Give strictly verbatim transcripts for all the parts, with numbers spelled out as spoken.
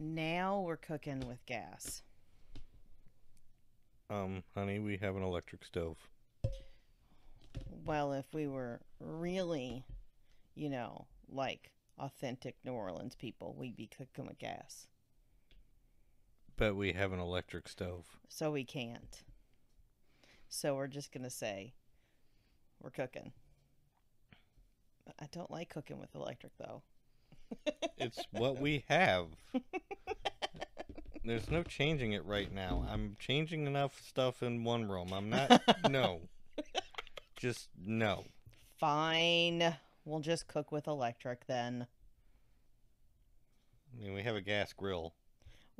Now we're cooking with gas. Um, honey, we have an electric stove. Well, if we were really, you know, like authentic New Orleans people, we'd be cooking with gas. But we have an electric stove. So we can't. So we're just going to say we're cooking. I don't like cooking with electric, though. It's what we have. There's no changing it right now. I'm changing enough stuff in one room. I'm not. No. Just no. Fine. We'll just cook with electric then. I mean, we have a gas grill.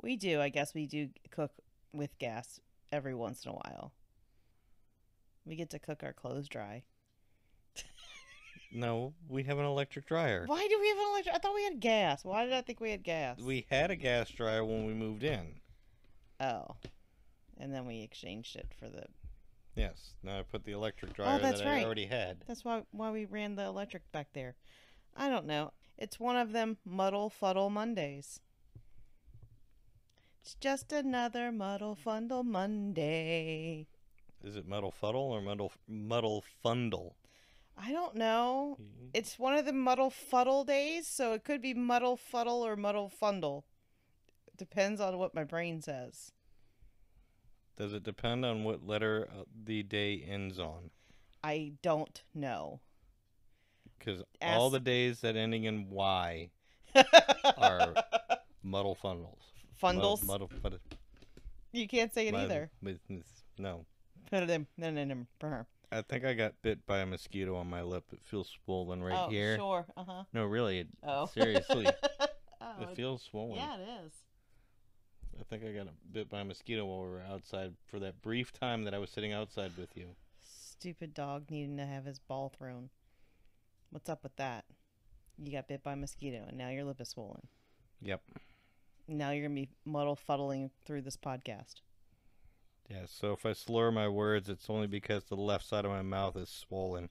We do. I guess we do cook with gas every once in a while. We get to cook our clothes dry. No, we have an electric dryer. Why do we have an electric? I thought we had gas. Why did I think we had gas? We had a gas dryer when we moved in. Oh. And then we exchanged it for the... Yes. Now I put the electric dryer oh, that right. I already had. That's why why we ran the electric back there. I don't know. It's one of them muddle fuddle Mondays. It's just another muddle fundle Monday. Is it muddle fuddle or muddle muddle fundle? I don't know. It's one of the muddle fuddle days, so it could be muddle fuddle or muddle fundle. It depends on what my brain says. Does it depend on what letter the day ends on? I don't know. Because all the days that ending in Y are muddle fundles. Fundles? Muddle, muddle, you can't say it my, either. No. I think I got bit by a mosquito on my lip. It feels swollen right oh, here. Oh, sure. Uh-huh. No, really. It, oh. Seriously. Oh, it feels swollen. Yeah, it is. I think I got bit by a mosquito while we were outside for that brief time that I was sitting outside with you. Stupid dog needing to have his ball thrown. What's up with that? You got bit by a mosquito, and now your lip is swollen. Yep. Now you're going to be muddle-fuddling through this podcast. Yeah, so if I slur my words, it's only because the left side of my mouth is swollen.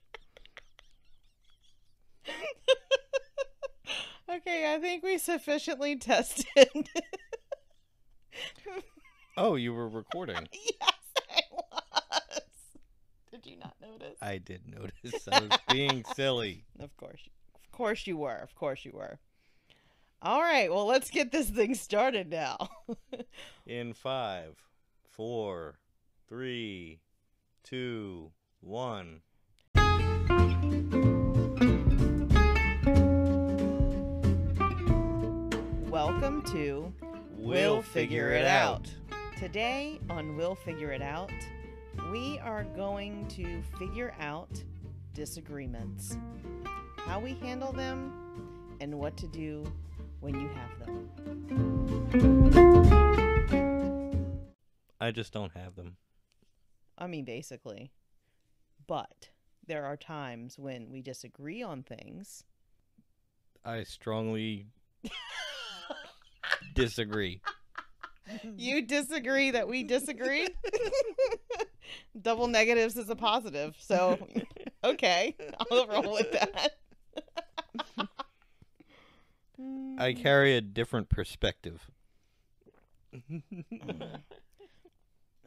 Okay, I think we sufficiently tested. Oh, you were recording. Yes, I was. Did you not notice? I did notice. I was being silly. Of course. Of course you were. Of course you were. All right, well, let's get this thing started now. In five, four, three, two, one. Welcome to We'll Figure It Out. Today on We'll Figure It Out, we are going to figure out disagreements, how we handle them, and what to do when you have them. I just don't have them. I mean, basically. But there are times when we disagree on things. I strongly... disagree. You disagree that we disagree? Double negatives is a positive, so okay, I'll roll with that. I carry a different perspective.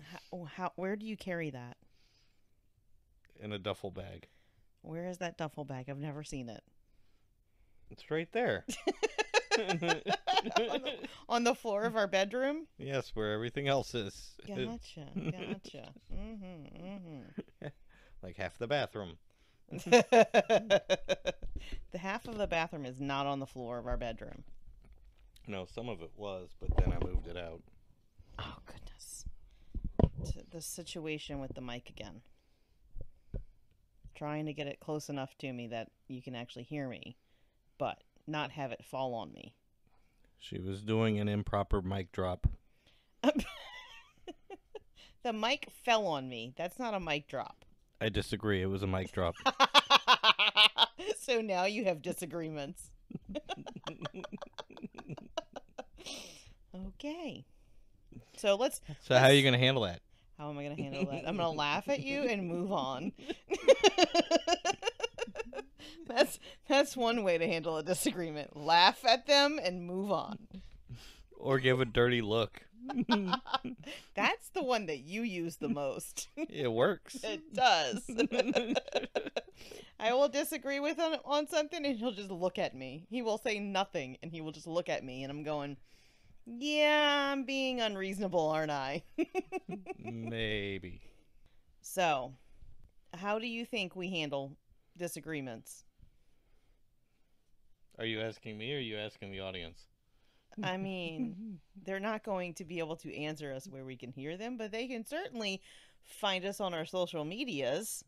how, how, where do you carry that? In a duffel bag. Where is that duffel bag? I've never seen it. It's right there. on, the, on the floor of our bedroom? Yes, where everything else is. Gotcha, gotcha. Mm-hmm, mm-hmm. Like half the bathroom. The half of the bathroom is not on the floor of our bedroom. No, some of it was, but then I moved it out. Oh, goodness. The situation with the mic again. Trying to get it close enough to me that you can actually hear me, but not have it fall on me. She was doing an improper mic drop. The mic fell on me. That's not a mic drop. I disagree. It was a mic drop. So now you have disagreements. Okay. So let's... So let's, how are you going to handle that? How am I going to handle that? I'm going to laugh at you and move on. That's that's one way to handle a disagreement. Laugh at them and move on. Or give a dirty look. That's the one that you use the most. It works. It does. I will disagree with him on something and he'll just look at me. He will say nothing and he will just look at me and I'm going, yeah, I'm being unreasonable, aren't I? Maybe. So, how do you think we handle disagreements? Are you asking me or are you asking the audience? I mean, they're not going to be able to answer us where we can hear them, but they can certainly find us on our social medias,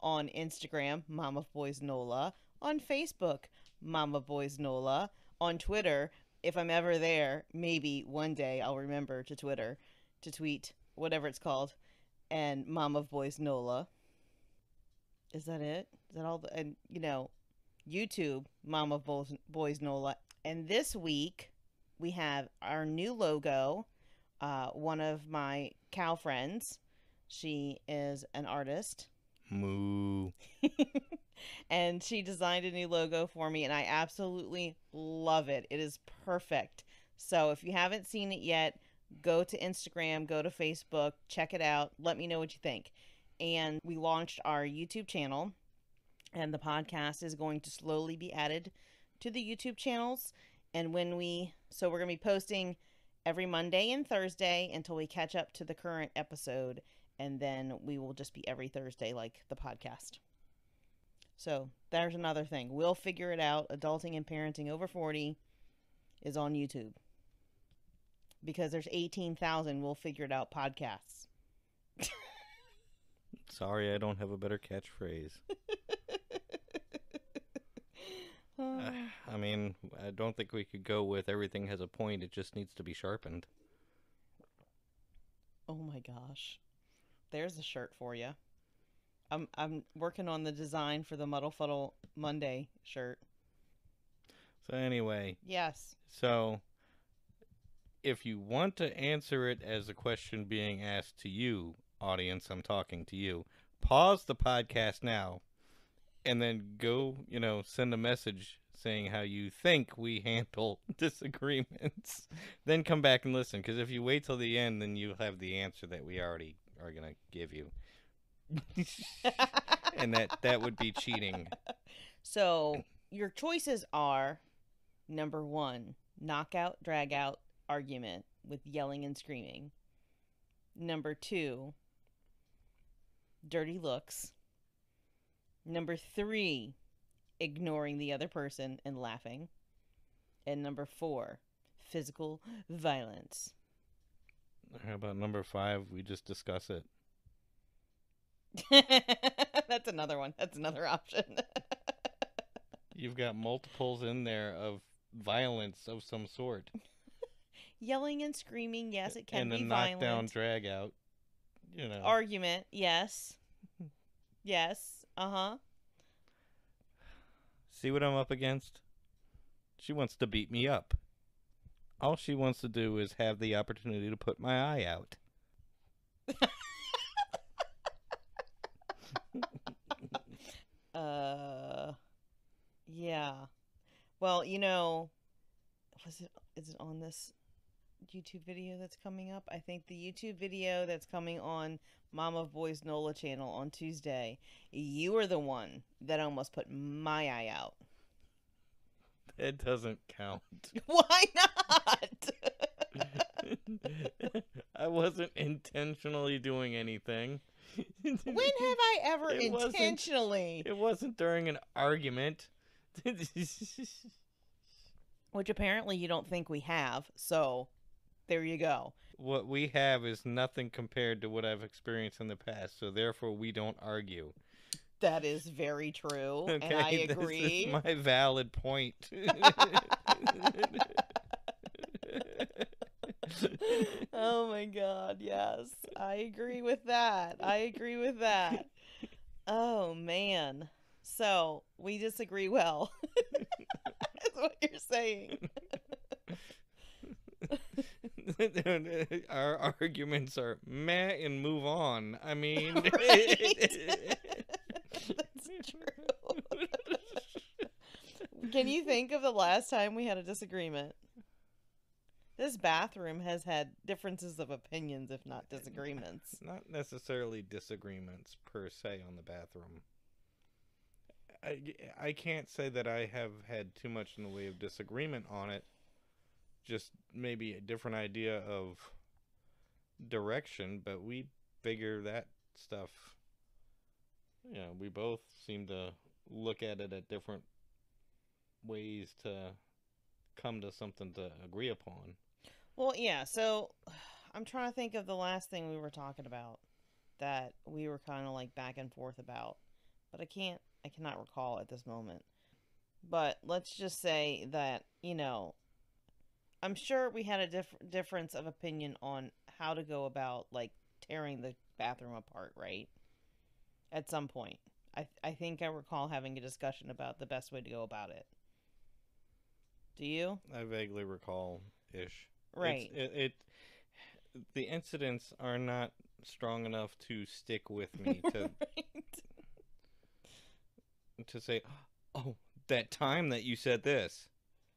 on Instagram, Mom of Boys Nola, on Facebook, Mom of Boys Nola, on Twitter, if I'm ever there, maybe one day I'll remember to Twitter, to tweet, whatever it's called, and Mom of Boys Nola. Is that it? Is that all? The, and, you know, YouTube, Mom of Boys, Boys Nola. And this week... we have our new logo. Uh, one of my cow friends, she is an artist. Moo. And she designed a new logo for me, and I absolutely love it. It is perfect. So if you haven't seen it yet, go to Instagram, go to Facebook, check it out. Let me know what you think. And we launched our YouTube channel, and the podcast is going to slowly be added to the YouTube channels. And when we, so we're going to be posting every Monday and Thursday until we catch up to the current episode. And then we will just be every Thursday, like the podcast. So there's another thing. We'll Figure It Out. Adulting and Parenting Over forty is on YouTube because there's eighteen thousand We'll Figure It Out podcasts. Sorry, I don't have a better catchphrase. Uh, I mean, I don't think we could go with everything has a point. It just needs to be sharpened. Oh my gosh. There's a shirt for you. I'm I'm working on the design for the Muddle Fuddle Monday shirt. So anyway. Yes. So if you want to answer it as a question being asked to you, audience, I'm talking to you, pause the podcast now. And then go, you know, send a message saying how you think we handle disagreements. Then come back and listen. Because if you wait till the end, then you'll have the answer that we already are going to give you. And that, that would be cheating. So your choices are, number one, knockout, drag out argument with yelling and screaming. Number two, dirty looks. Number three, ignoring the other person and laughing. And number four, physical violence. How about number five? We just discuss it. That's another one. That's another option. You've got multiples in there of violence of some sort. Yelling and screaming. Yes, it can and be violent. And a knockdown, drag out. You know. Argument. Yes. Yes. Uh-huh. See what I'm up against? She wants to beat me up. All she wants to do is have the opportunity to put my eye out. uh, yeah. Well, you know, was it, is it on this YouTube video that's coming up? I think the YouTube video that's coming on Mom of Boys Nola channel on Tuesday, you were the one that almost put my eye out. That doesn't count. Why not? I wasn't intentionally doing anything. When have I ever it intentionally? Wasn't, it wasn't during an argument. Which apparently you don't think we have, so there you go. What we have is nothing compared to what I've experienced in the past, so therefore we don't argue. That is very true, okay, and I agree. This is my valid point. Oh my God, yes. I agree with that. I agree with that. Oh, man. So, we disagree well. That's what you're saying. Our arguments are meh and move on. I mean, right? That's true. Can you think of the last time we had a disagreement? This bathroom has had differences of opinions, if not disagreements. Not necessarily disagreements per se on the bathroom. I, I can't say that I have had too much in the way of disagreement on it. Just maybe a different idea of direction, but we figure that stuff. You know, we both seem to look at it at different ways to come to something to agree upon. Well, yeah, so I'm trying to think of the last thing we were talking about that we were kind of like back and forth about, but I can't, I cannot recall at this moment. But let's just say that, you know, I'm sure we had a diff difference of opinion on how to go about, like, tearing the bathroom apart, right? At some point. I, th I think I recall having a discussion about the best way to go about it. Do you? I vaguely recall-ish. Right. It, it, it, the incidents are not strong enough to stick with me to, right. to say, oh, that time that you said this.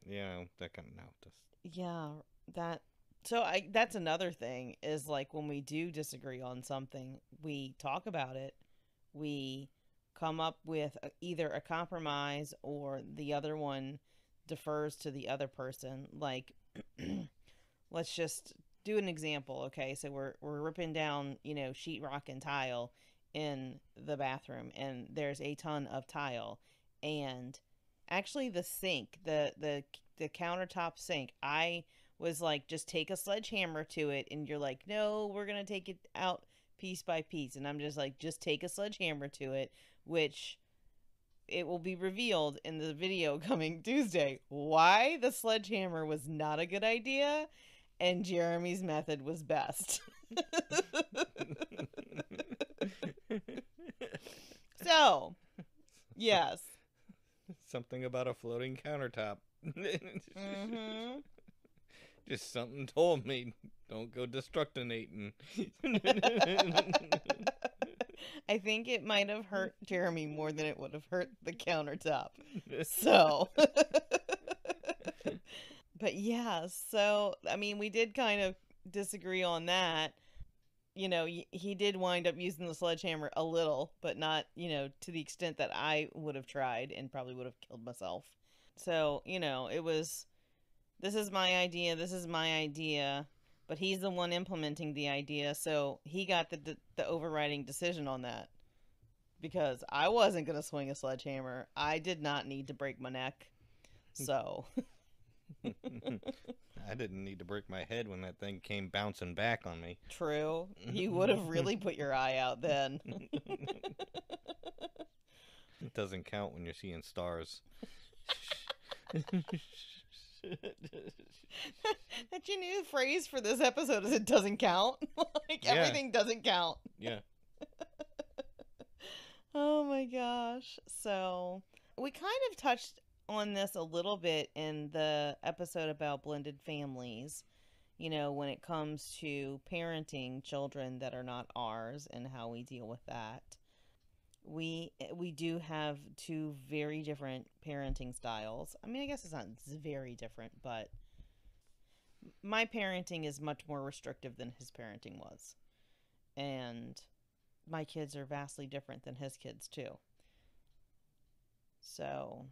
You know, that kind of notice. Yeah, that. So I, that's another thing is like when we do disagree on something, we talk about it. We come up with a, either a compromise or the other one defers to the other person. Like, let's just do an example. Okay. So we're, we're ripping down, you know, sheetrock and tile in the bathroom, and there's a ton of tile, and actually the sink, the, the, the countertop sink, I was like, just take a sledgehammer to it. And you're like, no, we're going to take it out piece by piece. And I'm just like, just take a sledgehammer to it, which it will be revealed in the video coming Tuesday why the sledgehammer was not a good idea and Jeremy's method was best. So, yes. Something about a floating countertop. Mm-hmm. Just something told me, don't go destructinating. I think it might have hurt Jeremy more than it would have hurt the countertop. So, but yeah, so, I mean, we did kind of disagree on that. You know, he did wind up using the sledgehammer a little, but not, you know, to the extent that I would have tried and probably would have killed myself. So, you know, it was, this is my idea, this is my idea, but he's the one implementing the idea, so he got the, the overriding decision on that. Because I wasn't going to swing a sledgehammer. I did not need to break my neck, so. I didn't need to break my head when that thing came bouncing back on me. True. You would have really put your eye out then. It doesn't count when you're seeing stars. That's your new phrase for this episode, is it doesn't count. Like, yeah. Everything doesn't count. Yeah. Oh my gosh. So we kind of touched on this a little bit in the episode about blended families, you know, when it comes to parenting children that are not ours and how we deal with that. We, we do have two very different parenting styles. I mean, I guess it's not very different, but my parenting is much more restrictive than his parenting was. And my kids are vastly different than his kids too. So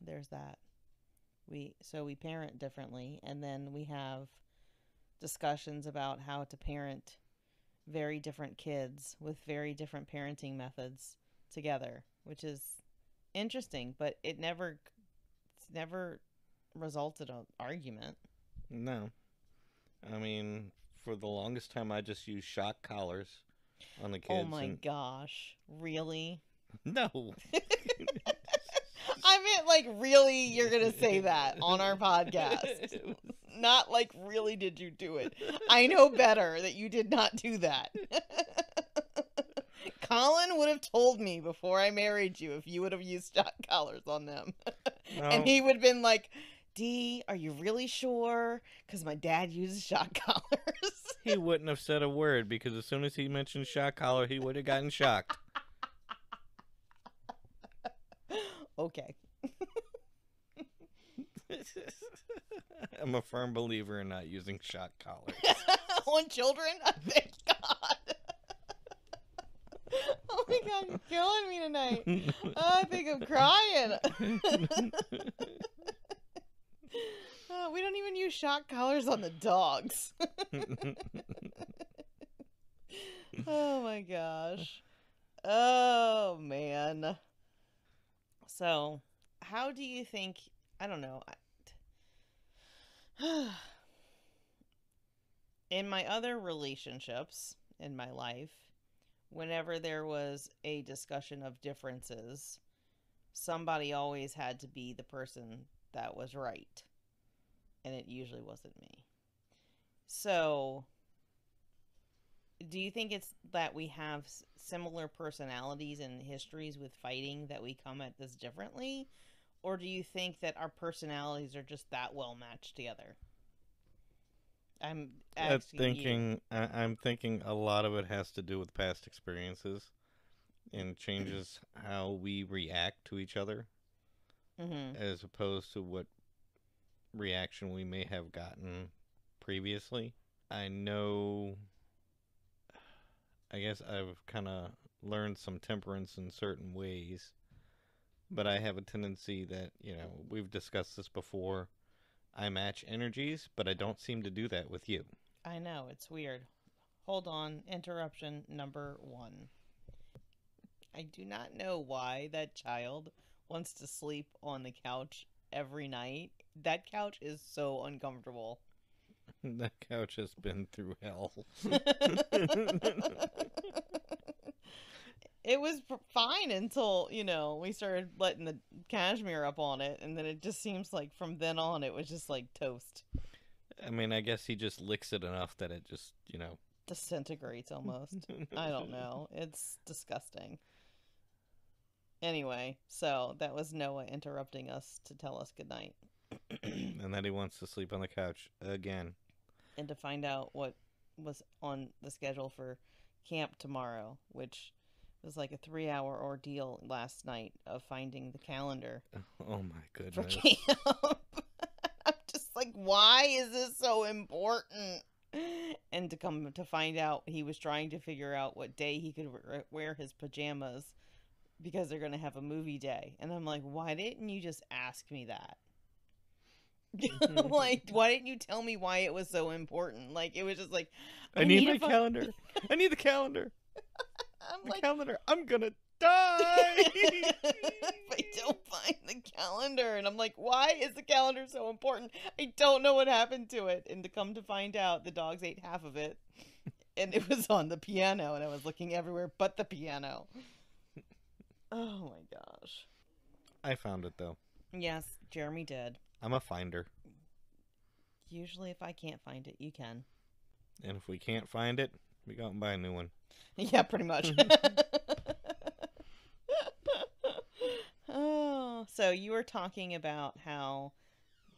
there's that. We, so we parent differently, and then we have discussions about how to parent very different kids with very different parenting methods together, which is interesting, but it never, it's never resulted in an argument. No. I mean, for the longest time, I just used shock collars on the kids. Oh my and... gosh. Really? No. I meant like, really, you're going to say that on our podcast. Not like, really, did you do it? I know better that you did not do that. Colin would have told me before I married you if you would have used shock collars on them. No. And he would have been like, D, are you really sure? Because my dad uses shock collars. He wouldn't have said a word, because as soon as he mentioned shock collar, he would have gotten shocked. Okay. I'm a firm believer in not using shock collars. On children? Thank God. Oh my God, you're killing me tonight. Oh, I think I'm crying. Oh, we don't even use shock collars on the dogs. Oh my gosh. Oh man. So, how do you think, I don't know. I, in my other relationships in my life, whenever there was a discussion of differences, somebody always had to be the person that was right. And it usually wasn't me. So, do you think it's that we have similar personalities and histories with fighting that we come at this differently? Or do you think that our personalities are just that well matched together? I'm asking thinking, you. I, I'm thinking a lot of it has to do with past experiences and changes how we react to each other, mm-hmm. as opposed to what reaction we may have gotten previously. I know... I guess I've kind of learned some temperance in certain ways, but I have a tendency that, you know, we've discussed this before, I match energies, but I don't seem to do that with you. I know, it's weird. Hold on, interruption number one. I do not know why that child wants to sleep on the couch every night. That couch is so uncomfortable. That couch has been through hell. It was fine until, you know, we started letting the cashmere up on it, and then it just seems like from then on it was just like toast. I mean, I guess he just licks it enough that it just, you know... disintegrates almost. I don't know. It's disgusting. Anyway, so that was Noah interrupting us to tell us goodnight. And that he wants to sleep on the couch again. And to find out what was on the schedule for camp tomorrow, which was like a three-hour ordeal last night of finding the calendar. Oh, my goodness. For camp. I'm just like, why is this so important? And to come to find out, he was trying to figure out what day he could wear his pajamas because they're going to have a movie day. And I'm like, why didn't you just ask me that? Like, why didn't you tell me why it was so important? Like, it was just like, I, I need, need my calendar. I need the calendar. I'm the like, calendar. I'm gonna die if I don't find the calendar. And I'm like, why is the calendar so important? I don't know what happened to it. And to come to find out, the dogs ate half of it, and it was on the piano. And I was looking everywhere but the piano. Oh my gosh! I found it though. Yes, Jeremy did. I'm a finder. Usually if I can't find it, you can. And if we can't find it, we go out and buy a new one. Yeah, pretty much. Oh, so you were talking about how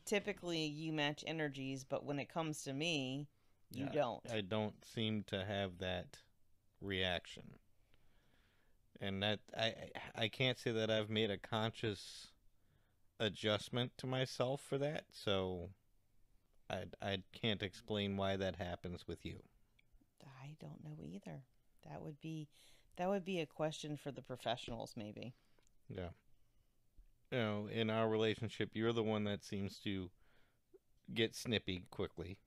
typically you match energies, but when it comes to me, you yeah, don't. I don't seem to have that reaction. And that I I can't say that I've made a conscious adjustment to myself for that, so I, I can't explain why that happens with you. I don't know either. That would be that would be a question for the professionals, maybe. Yeah. You know, in our relationship, you're the one that seems to get snippy quickly.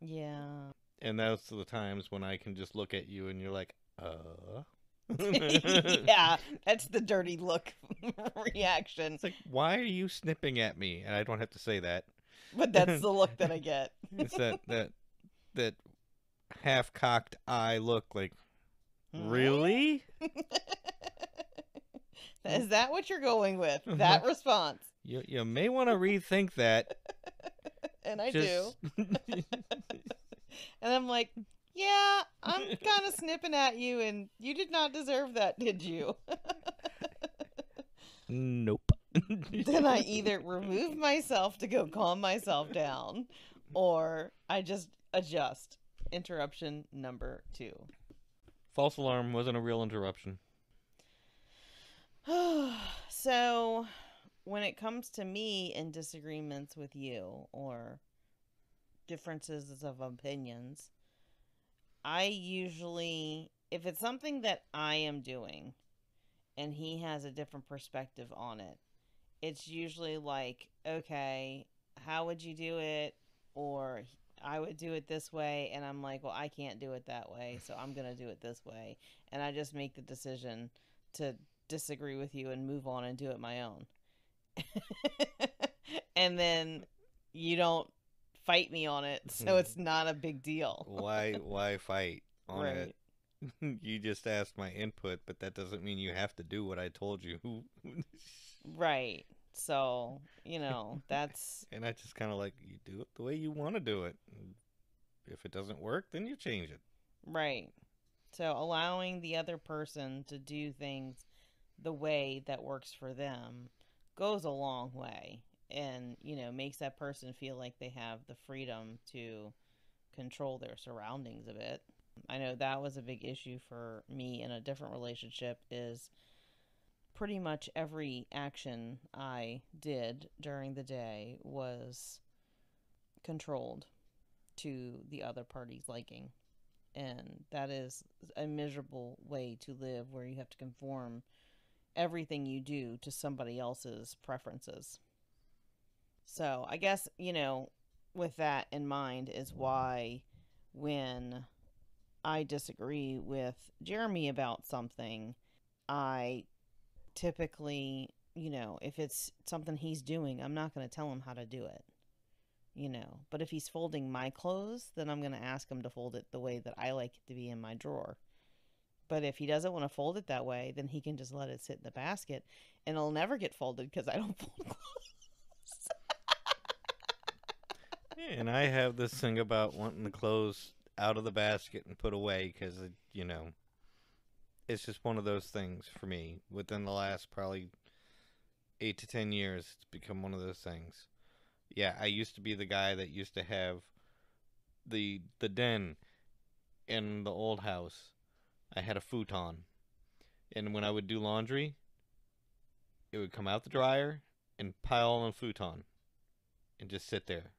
Yeah. And those are the times when I can just look at you and you're like, uh... Yeah, that's the dirty look reaction. It's like, why are you snipping at me? And I don't have to say that. But that's the look that I get. It's that that that half-cocked eye look, like, really? Is that what you're going with? That response? You you may want to rethink that. And I Just... do. And I'm like, yeah, I'm kind of snipping at you, and you did not deserve that, did you? Nope. Then I either remove myself to go calm myself down, or I just adjust. Interruption number two. False alarm. Wasn't a real interruption. So, when it comes to me and disagreements with you or differences of opinions, I usually, if it's something that I am doing and he has a different perspective on it, it's usually like, okay, how would you do it? Or I would do it this way. And I'm like, well, I can't do it that way, so I'm going to do it this way. And I just make the decision to disagree with you and move on and do it my own. And then you don't fight me on it, so it's not a big deal. Why why fight on right. it? You just asked my input, but that doesn't mean you have to do what I told you. Right. So, you know, that's... And I just kind of like, you do it the way you want to do it. If it doesn't work, then you change it. Right. So allowing the other person to do things the way that works for them goes a long way, and, you know, makes that person feel like they have the freedom to control their surroundings a bit. I know that was a big issue for me in a different relationship, is pretty much every action I did during the day was controlled to the other party's liking. And that is a miserable way to live, where you have to conform everything you do to somebody else's preferences. So I guess, you know, with that in mind is why when I disagree with Jeremy about something, I typically, you know, if it's something he's doing, I'm not going to tell him how to do it, you know. But if he's folding my clothes, then I'm going to ask him to fold it the way that I like it to be in my drawer. But if he doesn't want to fold it that way, then he can just let it sit in the basket, and it'll never get folded because I don't fold clothes. And I have this thing about wanting the clothes out of the basket and put away because, you know, it's just one of those things for me. Within the last probably eight to ten years, it's become one of those things. Yeah, I used to be the guy that used to have the the den in the old house. I had a futon, and when I would do laundry, it would come out the dryer and pile on the futon and just sit there.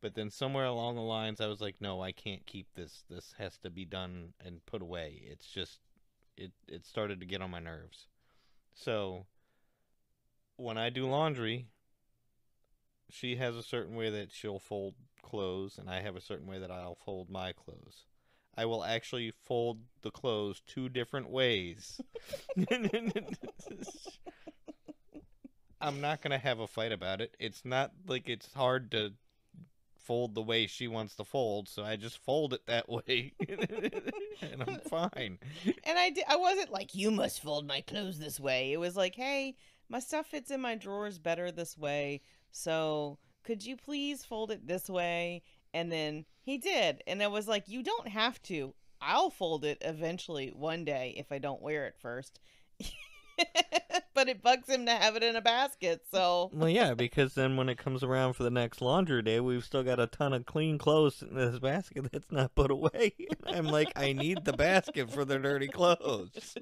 But then somewhere along the lines, I was like, no, I can't keep this. This has to be done and put away. It's just, it, it started to get on my nerves. So when I do laundry, she has a certain way that she'll fold clothes, and I have a certain way that I'll fold my clothes. I will actually fold the clothes two different ways. I'm not going to have a fight about it. It's not like it's hard to fold the way she wants to fold, so I just fold it that way. And I'm fine. And I, did, I wasn't like, you must fold my clothes this way. It was like, hey, my stuff fits in my drawers better this way, so could you please fold it this way? And then he did. And I was like, you don't have to. I'll fold it eventually one day if I don't wear it first. But it bugs him to have it in a basket, so... Well, yeah, because then when it comes around for the next laundry day, we've still got a ton of clean clothes in this basket that's not put away. I'm like, I need the basket for the dirty clothes.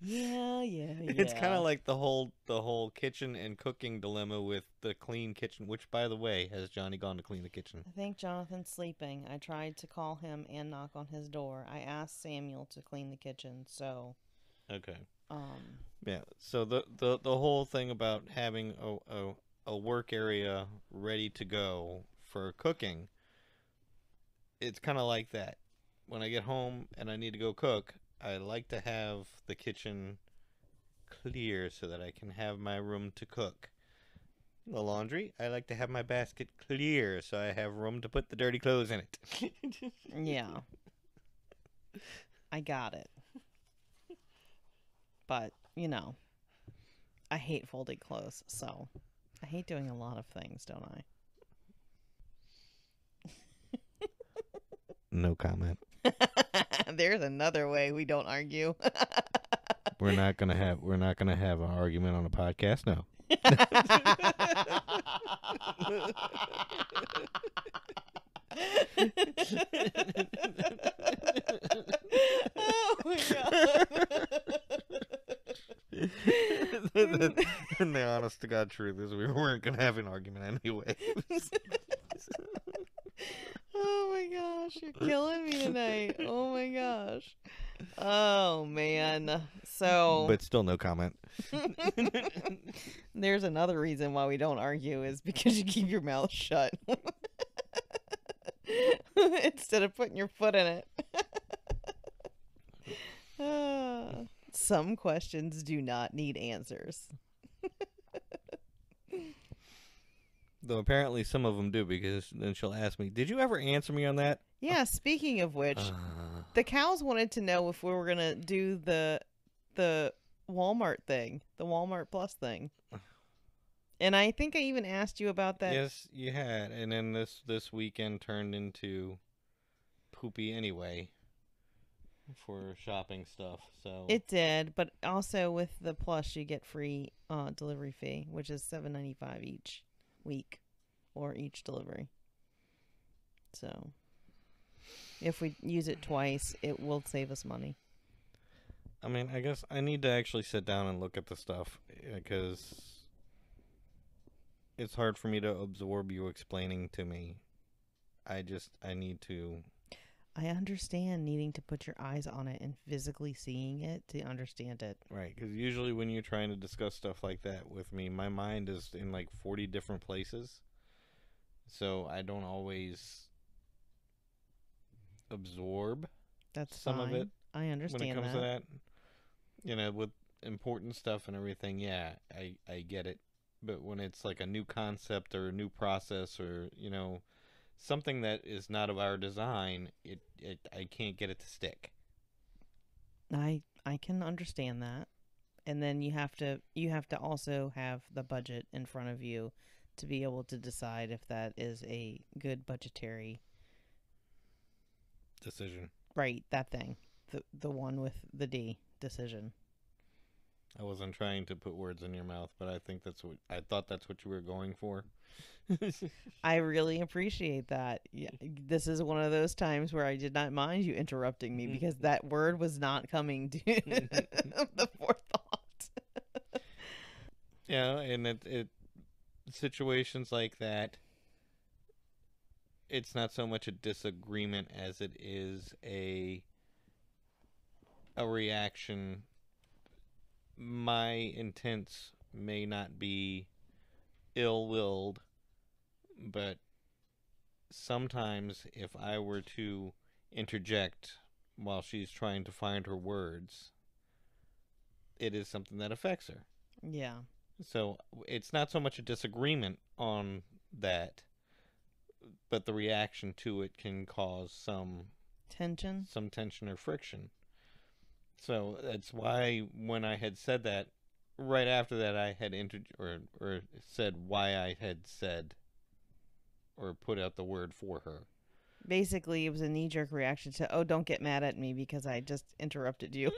Yeah, yeah, yeah. It's kind of like the whole the whole kitchen and cooking dilemma with the clean kitchen, which, by the way, has Johnny gone to clean the kitchen? I think Jonathan's sleeping. I tried to call him and knock on his door. I asked Samuel to clean the kitchen, so... Okay. Um. Yeah, so the, the, the whole thing about having a, a, a work area ready to go for cooking, it's kind of like that. When I get home and I need to go cook, I like to have the kitchen clear so that I can have my room to cook. The laundry, I like to have my basket clear so I have room to put the dirty clothes in it. Yeah. I got it. But, you know, I hate folding clothes, so I hate doing a lot of things, don't I? No comment. There's another way we don't argue. We're not gonna have we're not gonna have an argument on a podcast, no. Oh my god. the honest to God truth is we weren't going to have an argument anyway. Oh my gosh, you're killing me tonight. Oh my gosh. Oh man. So but still no comment. There's another reason why we don't argue is because you keep your mouth shut instead of putting your foot in it. uh, some questions do not need answers. Though apparently some of them do, because then she'll ask me, did you ever answer me on that? Yeah, speaking of which, uh, the cows wanted to know if we were going to do the the Walmart thing, the Walmart Plus thing. And I think I even asked you about that. Yes, you had. And then this, this weekend turned into poopy anyway for shopping stuff. So it did, but also with the Plus, you get free uh, delivery fee, which is seven ninety-five each week or each delivery. So if we use it twice, it will save us money. I mean, I guess I need to actually sit down and look at the stuff, because it's hard for me to absorb you explaining to me. I just, I need to. I understand needing to put your eyes on it and physically seeing it to understand it. Right, because usually when you're trying to discuss stuff like that with me, my mind is in like forty different places. So I don't always absorb That's some fine. of it. I understand when it comes that. to that. You know, with important stuff and everything, yeah, I, I get it. But when it's like a new concept or a new process or, you know, something that is not of our design, it, it I can't get it to stick. I I can understand that. And then you have to you have to also have the budget in front of you to be able to decide if that is a good budgetary decision. Right, that thing. The the one with the D, decision. I wasn't trying to put words in your mouth, but I think that's what I thought that's what you were going for. I really appreciate that. Yeah, this is one of those times where I did not mind you interrupting me, because that word was not coming to the forethought. Yeah, and it, it situations like that, it's not so much a disagreement as it is a a reaction. My intents may not be ill-willed, but sometimes if I were to interject while she's trying to find her words, it is something that affects her. Yeah. So it's not so much a disagreement on that, but the reaction to it can cause some tension, some tension or friction. So that's why when I had said that, right after that I had inter or, or said why I had said or put out the word for her. Basically, it was a knee-jerk reaction to, oh, don't get mad at me because I just interrupted you.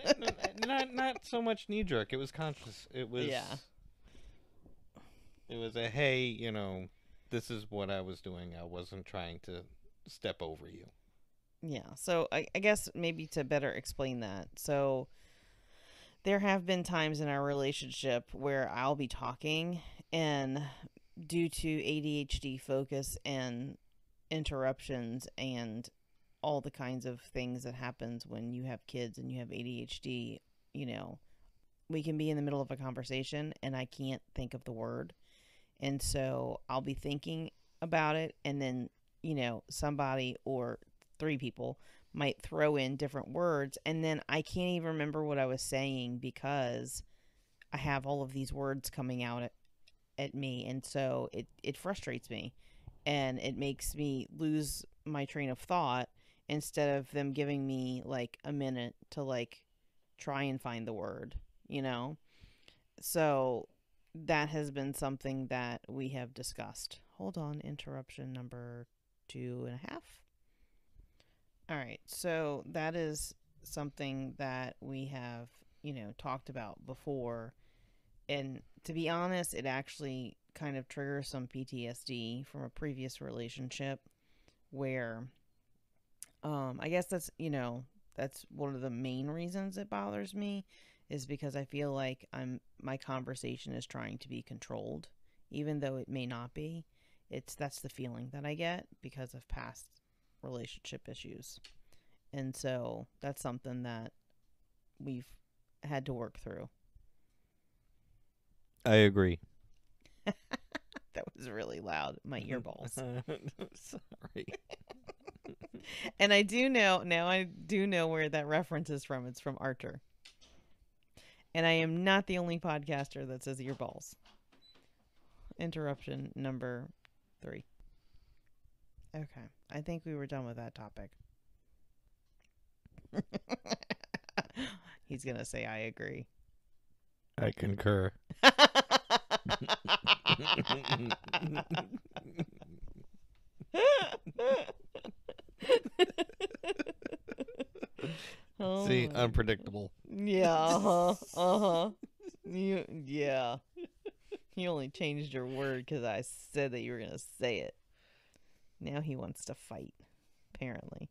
not, not so much knee-jerk. It was conscious. It was, yeah. It was a, hey, you know, this is what I was doing. I wasn't trying to step over you. Yeah, so I, I guess maybe to better explain that. So there have been times in our relationship where I'll be talking, and due to A D H D focus and interruptions and all the kinds of things that happens when you have kids and you have A D H D, you know, we can be in the middle of a conversation and I can't think of the word. And so I'll be thinking about it, and then, you know, somebody or three people might throw in different words, and then I can't even remember what I was saying because I have all of these words coming out at, at me, and so it, it frustrates me, and it makes me lose my train of thought instead of them giving me like a minute to like try and find the word, you know? So that has been something that we have discussed. Hold on, interruption number two and a half. All right, so that is something that we have, you know, talked about before. And to be honest, it actually kind of triggers some P T S D from a previous relationship where, um, I guess that's, you know, that's one of the main reasons it bothers me is because I feel like I'm my conversation is trying to be controlled, even though it may not be. It's that's the feeling that I get because of past relationship issues. And so that's something that we've had to work through. I agree. That was really loud. My ear balls. Sorry. And I do know, now I do know where that reference is from. It's from Archer. And I am not the only podcaster that says ear balls. Interruption number three. Okay. I think we were done with that topic. He's going to say, I agree. I concur. Oh, see, unpredictable. Yeah. Uh-huh. Uh-huh. You, yeah. You only changed your word because I said that you were going to say it. Now he wants to fight, apparently.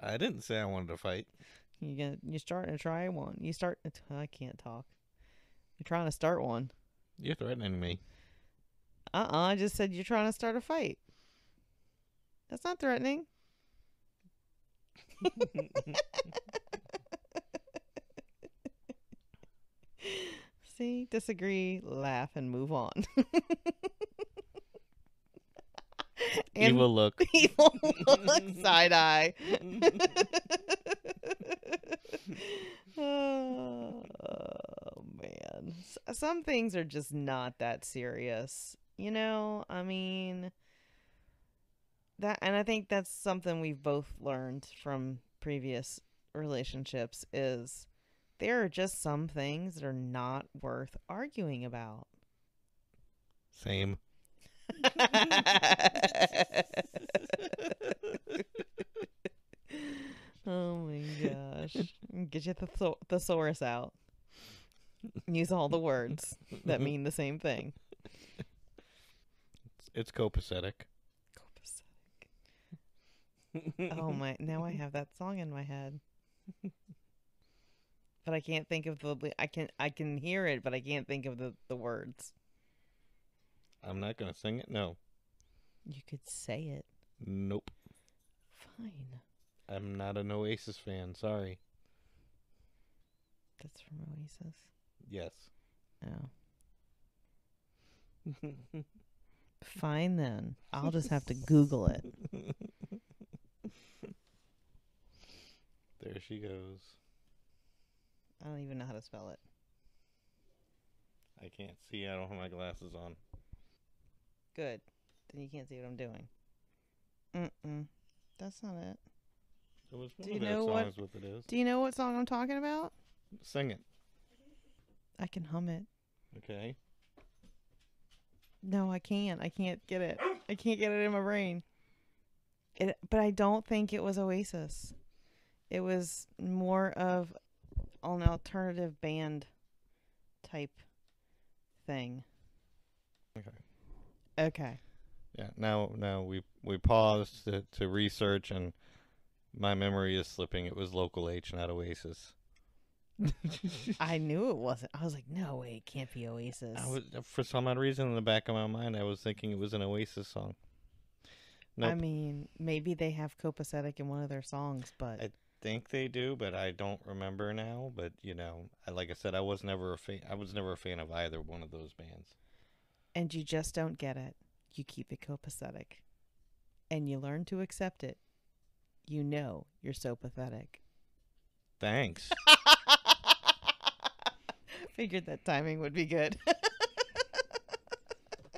I didn't say I wanted to fight. You gonna, you're starting to try one. You start. I can't talk. You're trying to start one. You're threatening me. Uh-uh. I just said you're trying to start a fight. That's not threatening. See, disagree, laugh, and move on. And evil look. Evil look. Side eye. Oh, man. Some things are just not that serious. You know, I mean, that, and I think that's something we've both learned from previous relationships is there are just some things that are not worth arguing about. Same. Oh my gosh. Get your thes- thesaurus out. Use all the words that mean the same thing. It's, it's copacetic. Copacetic. Oh my, now I have that song in my head. But I can't think of the, I can, I can hear it, but I can't think of the, the words. I'm not going to sing it, no. You could say it. Nope. Fine. I'm not an Oasis fan, sorry. That's from Oasis? Yes. Oh. Fine then. I'll just have to Google it. There she goes. I don't even know how to spell it. I can't see. I don't have my glasses on. Good. Then you can't see what I'm doing. Mm-mm. That's not it. It was one do you of know what, what it is. Do you know what song I'm talking about? Sing it. I can hum it. Okay. No, I can't. I can't get it. I can't get it in my brain. It, but I don't think it was Oasis. It was more of an alternative band type thing. Okay. Okay. Yeah. Now, now we we paused to, to research, and my memory is slipping. It was Local H, not Oasis. I knew it wasn't. I was like, no way, it can't be Oasis. I was, for some odd reason, in the back of my mind, I was thinking it was an Oasis song. Nope. I mean, maybe they have copacetic in one of their songs, but I think they do, but I don't remember now. But you know, I, like I said, I was never a fan. I was never a fan of either one of those bands. And you just don't get it. You keep it copacetic. And you learn to accept it. You know you're so pathetic. Thanks. Figured that timing would be good.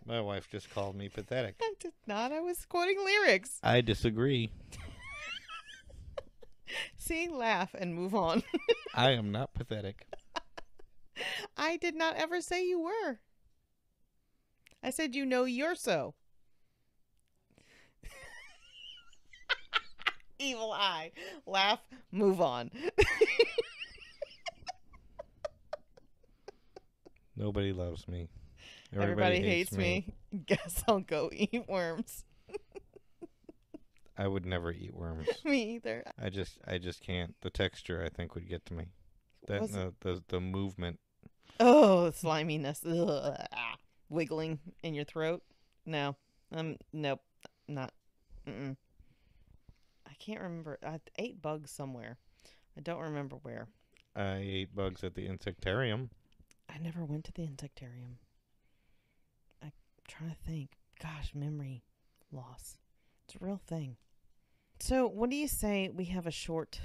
My wife just called me pathetic. I did not. I was quoting lyrics. I disagree. See, laugh and move on. I am not pathetic. I did not ever say you were. I said, you know, you're so. Evil eye. Laugh. Move on. Nobody loves me. Everybody, Everybody hates, hates me. me. Guess I'll go eat worms. I would never eat worms. Me either. I just I just can't. The texture, I think, would get to me. That was uh, the the movement. Oh, sliminess, ugh, wiggling in your throat. No, um, nope, not. Mm-mm. I can't remember. I ate bugs somewhere. I don't remember where. I ate bugs at the insectarium. I never went to the insectarium. I'm trying to think. Gosh, memory loss. It's a real thing. So, what do you say we have a short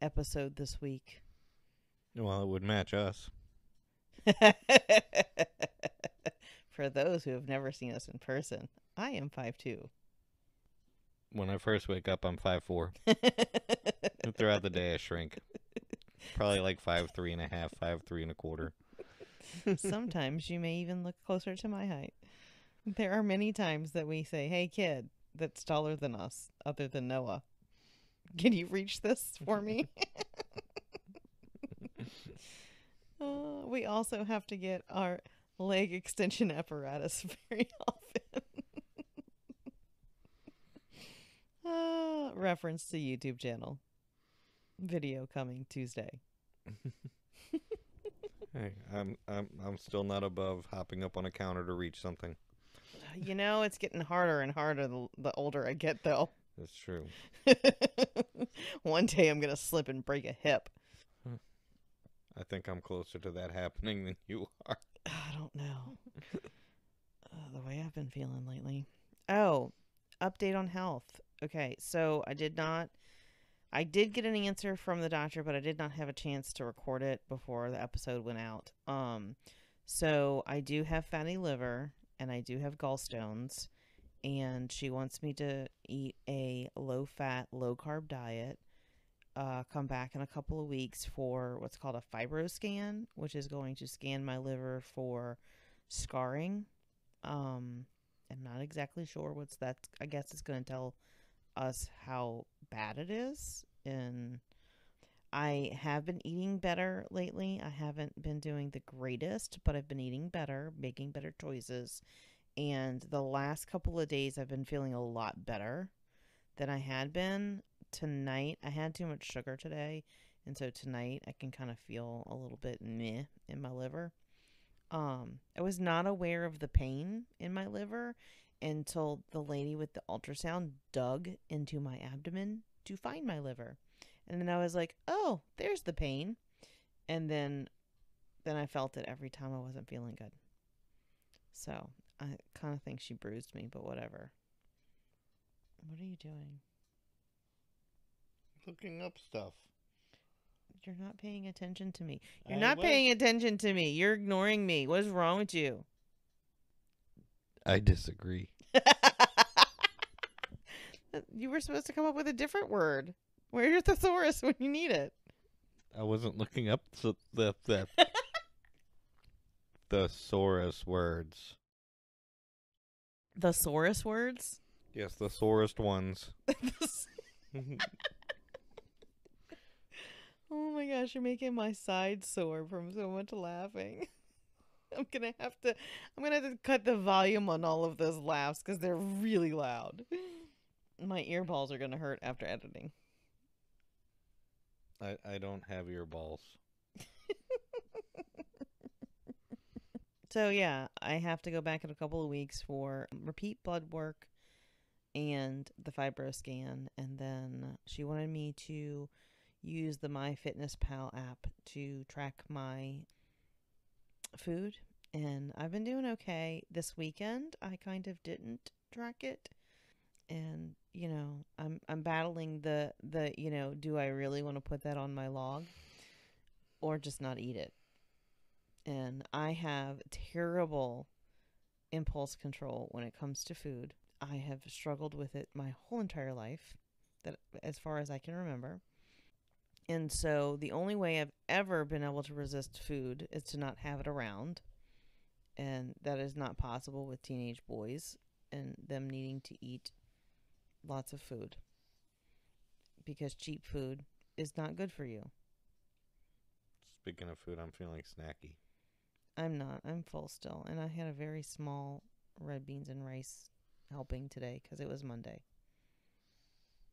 episode this week? Well, it would match us. For those who have never seen us in person, I am five two. When I first wake up, I'm five four. Throughout the day, I shrink. Probably like five three and a half, five three and a quarter. Sometimes you may even look closer to my height. There are many times that we say, hey, kid, that's taller than us, other than Noah. Can you reach this for me? uh, we also have to get our leg extension apparatus very often. Uh, reference to YouTube channel. Video coming Tuesday. Hey, I'm I'm I'm still not above hopping up on a counter to reach something. You know, it's getting harder and harder the, the older I get, though. That's true. One day I'm gonna slip and break a hip. I think I'm closer to that happening than you are. I don't know. uh, the way I've been feeling lately. Oh, update on health. Okay, so I did not, I did get an answer from the doctor, but I did not have a chance to record it before the episode went out. Um, so I do have fatty liver and I do have gallstones, and she wants me to eat a low fat, low carb diet, uh, come back in a couple of weeks for what's called a fibroscan, which is going to scan my liver for scarring. Um, I'm not exactly sure what's that. I guess it's going to tell us how bad it is. And I have been eating better lately. I haven't been doing the greatest, but I've been eating better, making better choices. And the last couple of days I've been feeling a lot better than I had been. Tonight, I had too much sugar today, and so tonight I can kind of feel a little bit meh in my liver. Um, I was not aware of the pain in my liver until the lady with the ultrasound dug into my abdomen to find my liver. And then I was like, oh, there's the pain. And then, then I felt it every time I wasn't feeling good. So I kind of think she bruised me, but whatever. What are you doing? Looking up stuff. You're not paying attention to me. You're I not will. paying attention to me. You're ignoring me. What is wrong with you? I disagree. You were supposed to come up with a different word. Where's your thesaurus when you need it? I wasn't looking up the the, the thesaurus words. Thesaurus words? Yes, the sorest ones. Oh my gosh, you're making my side sore from so much laughing. I'm gonna have to, I'm gonna have to cut the volume on all of those laughs because they're really loud. My earballs are gonna hurt after editing. I I don't have earballs. So yeah, I have to go back in a couple of weeks for repeat blood work and the fibro scan, and then she wanted me to use the MyFitnessPal app to track my food, and I've been doing okay. This weekend I kind of didn't track it, and you know, I'm I'm battling the the you know, do I really want to put that on my log or just not eat it? And I have terrible impulse control when it comes to food. I have struggled with it my whole entire life, that as far as I can remember. And so the only way I've ever been able to resist food is to not have it around. And that is not possible with teenage boys and them needing to eat lots of food, because cheap food is not good for you. Speaking of food, I'm feeling snacky. I'm not. I'm full still. And I had a very small red beans and rice helping today because it was Monday.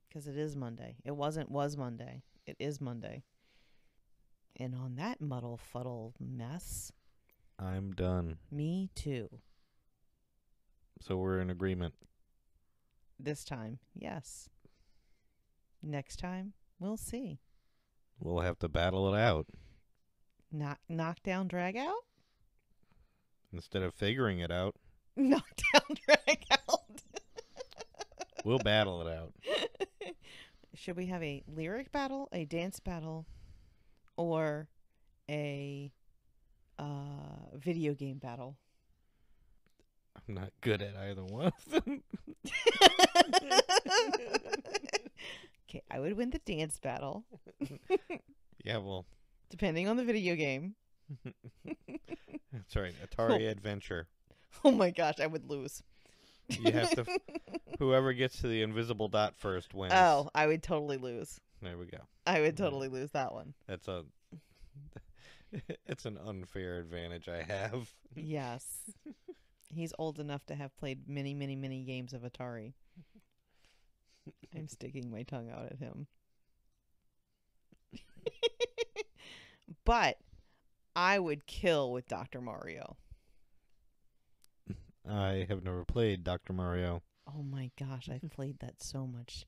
Because it is Monday. It wasn't was Monday. It is Monday. And on that muddle fuddle mess, I'm done. Me too. So we're in agreement. This time, yes. Next time, we'll see. We'll have to battle it out. Knock, knock down, drag out? Instead of figuring it out. Knock down, drag out. We'll battle it out. Should we have a lyric battle, a dance battle, or a uh, video game battle? I'm not good at either one of them. Okay, I would win the dance battle. Yeah, well. Depending on the video game. That's right, Atari oh. Adventure. Oh my gosh, I would lose. You have to. Whoever gets to the invisible dot first wins. Oh, I would totally lose. There we go. I would totally lose that one. That's a. It's an unfair advantage I have. Yes. He's old enough to have played many, many, many games of Atari. I'm sticking my tongue out at him. But I would kill with Doctor Mario. I have never played Doctor Mario. Oh my gosh, I've played that so much.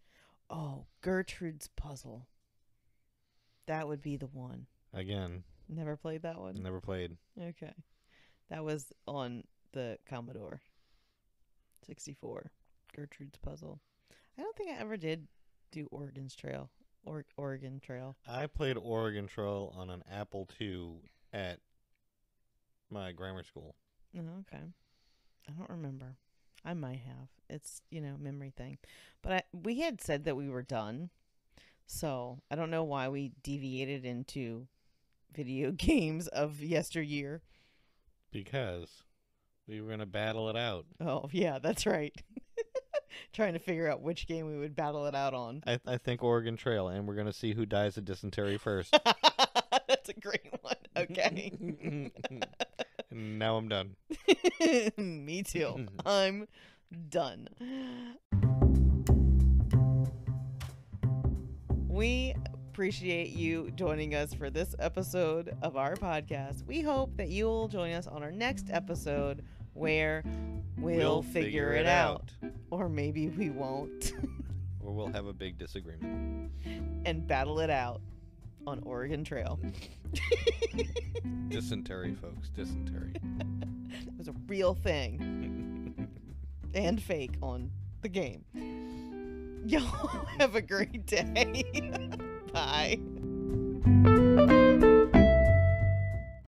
Oh, Gertrude's Puzzle. That would be the one. Again. Never played that one? Never played. Okay. That was on the Commodore sixty-four. Gertrude's Puzzle. I don't think I ever did do Oregon's Trail. Or Oregon Trail. I played Oregon Trail on an Apple two at my grammar school. Oh, okay. I don't remember. I might have. It's, you know, memory thing. But I, we had said that we were done. So I don't know why we deviated into video games of yesteryear. Because we were going to battle it out. Oh, yeah, that's right. Trying to figure out which game we would battle it out on. I, I think Oregon Trail, and we're going to see who dies of dysentery first. That's a great one. Okay. Now I'm done. Me too. I'm done. We appreciate you joining us for this episode of our podcast. We hope that you'll join us on our next episode where we'll, we'll figure, figure it, it out. out. Or maybe we won't. Or we'll have a big disagreement. And battle it out on Oregon Trail. Dysentery, folks. Dysentery. It was a real thing. And fake on the game. Y'all have a great day. Bye.